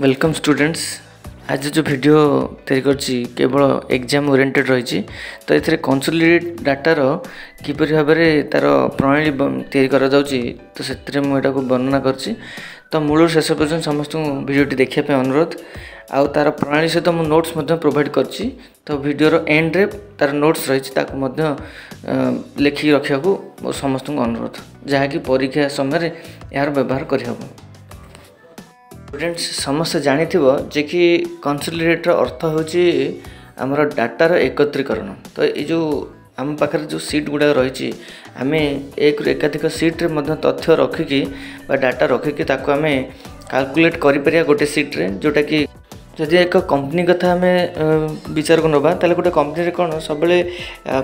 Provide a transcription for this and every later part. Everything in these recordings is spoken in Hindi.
Welcome students. आज जो वीडियो तैयारी करछि केवल एग्जाम ओरिएंटेड रही। तो ये कंसोलिडेटेड डाटार किपर भाव में तार प्रणाली तैयारी करा जाउछि, तो से मुझे वर्णना करछि। तो मूल शेष पर्यटन समस्त भिडियोटी देखापी अनुरोध। आउ तार प्रणाली सहित मु नोट्स प्रोवाइड करछि। तो भिडियोर एंड्रे तार नोट्स रही लिखिक रखा को समस्त अनुरोध, जहाँकि परीक्षा समय यार व्यवहार करहब। स्टूडेंट्स समस्त जानी जे कि कंसोलिडेटर अर्थ होची आमर डाटार एकत्रीकरण। तो ये जो आम पाखे जो सीट गुड़ा रही आम एक एकाधिक सीट्रे तथ्य रखिकी डाटा रखिकी आम कालकुलेट कर गोटे सीट्रे, जोटा कि जदि एक कंपनी कथा आम विचार को ना, तो गोटे कंपनी कौन सब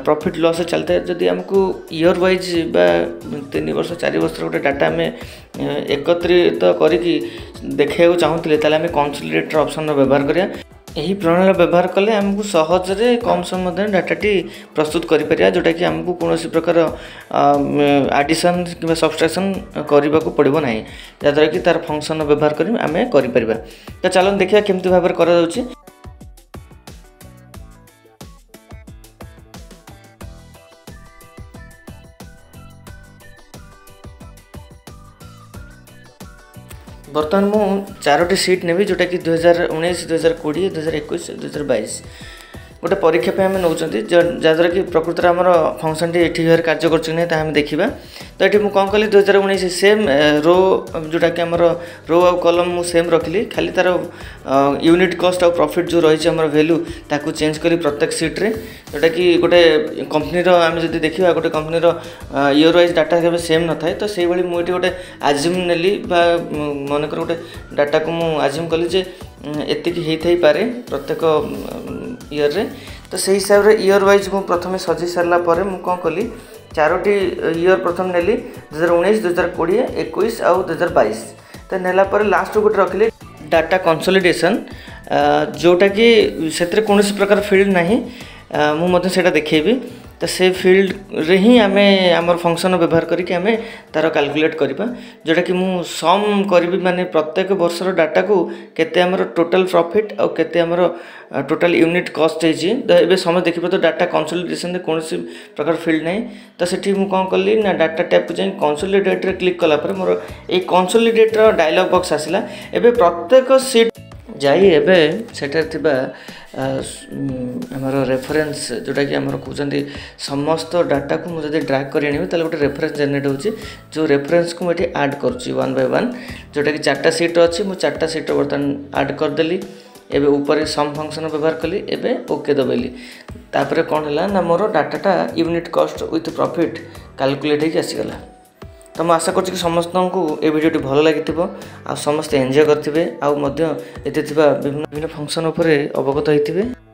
प्रॉफिट लॉस चलता है। जदि आमको ईयर वाइज बा 3 वर्ष 4 वर्ष गोटे डाटा आम एकत्रित करके देखा चाहूँ, तो आम कंसोलिडेटर ऑप्शन व्यवहार करिया। यही प्रणाली व्यवहार कले आमको सहजरे कम समय में डाटाटी प्रस्तुत करें, जोटा कि आमको कौन प्रकार एडिशन कि सब्सट्रैक्शन करने को पड़ो ना, जहाँद्वारा कि तार फंक्शन व्यवहार करें। तो चलो देखा केमती भाव में करा जाउछि। बर्तमान मु 4टी सीट नेबी, जोटा कि 2019 2020 2021 2022 गोटे परीक्षा पे आम नौ, जहाँद्वारा कि प्रकृत आम फंक्शन टी ठीक भाव कार्य करें देखा। तो ये मुझे कौन कली 2019 सेम रो, जोटा कि आम रो आ कलम मुझे सेम रखिली, खाली तार यूनिट कस्ट आ प्रॉफिट जो रही आम भैल्यू ताकू चेंज करी प्रत्येक सीट्रे, जोटा कि गोटे कंपनी आम जब देखा गोटे कंपनी ईयर वाइज डाटा के सेम न था। तो से भाई मुझे गोटे आज्यूम नेली, मनकर गोटे डाटा को मुझे आज्यूम कली जे एति पारे प्रत्येक ईयर रे। तो से हिसाब से ईयर वाइज मु प्रथम सजी सरला परे मु कौन कली 4टी ईयर प्रथम नेली 2019 2020 21 आ 2022। तो नेला पर लास्ट गोटे रखिली डाटा कंसोलिडेशन, जोटा कि से कौन प्रकार फील्ड ना मुझे देखेबी। तो से फील्ड रे ही आम फंक्शन व्यवहार करके आम तार कैलकुलेट करवा, जोटा कि मुझे सम करी माने प्रत्येक वर्षर डाटा को केते आमर टोटल प्रॉफिट और केते आमर टोटल यूनिट कॉस्ट होगी। तो ये समझ देखिए तो डाटा कंसोलिडेशन कौन प्रकार फील्ड ना। तो सेठी मुझे कौन कली ना डाटा टैब को जाए कंसोलिडेटर क्लिक कलापर मोर ये कंसोलिडेटर डायलॉग बॉक्स आसला। एवं प्रत्येक सीट जाई एबे सेटर थिबा हमरो रेफरेंस, जोटा कि हमरो कहउछन्ती समस्त डाटा को मुझे जब ड्रैग कर गोटे रेफरेंस जनरेट होची, जो रेफरेंस को मुझे ऐड करुची वन बाय वन, जोटा कि 4टा सीट अच्छी मुझे 4टा सीट बर्तन ऐड करदेली। एबे ऊपर सम फंक्शन व्यवहार कली, एबे ओके दबेली। तापर कौन है ना मोर डाटाटा unit cost with profit calculate होकर आसीगला। तो मैं आशा करुँ कि समस्त को ये भिडियोटी भल लगी आ समस्ते एंजॉय करेंगे, आउ विभिन्न फंक्शन अवगत होते हैं।